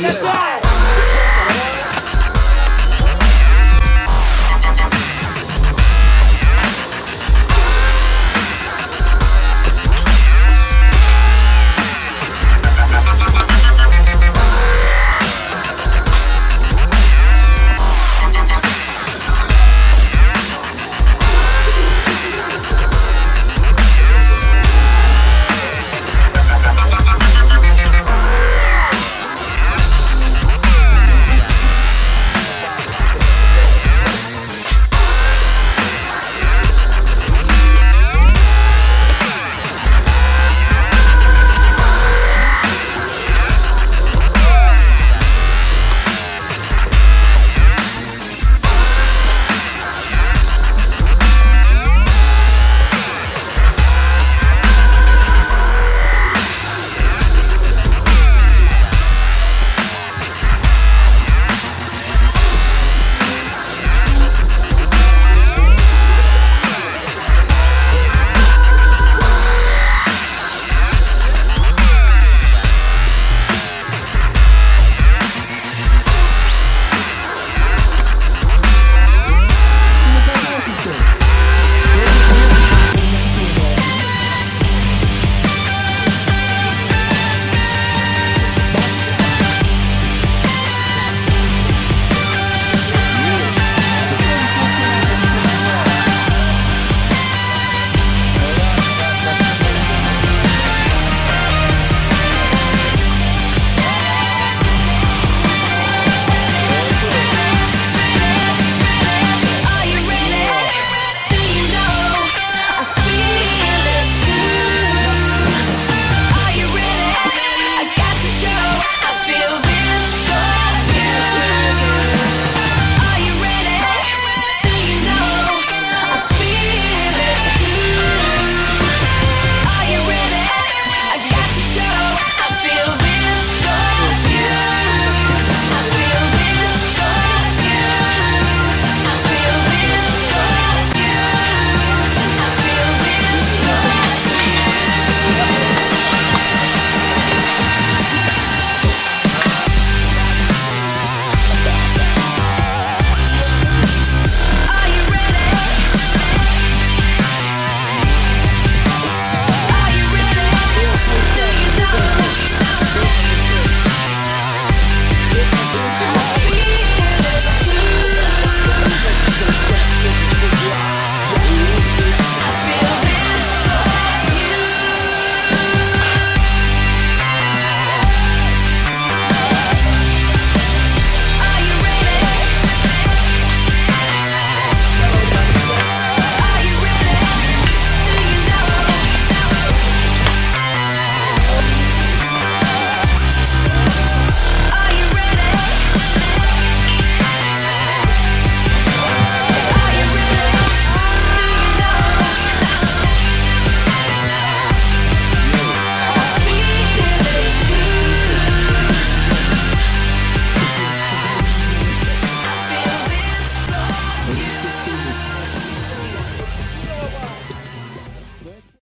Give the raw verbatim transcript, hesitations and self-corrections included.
Like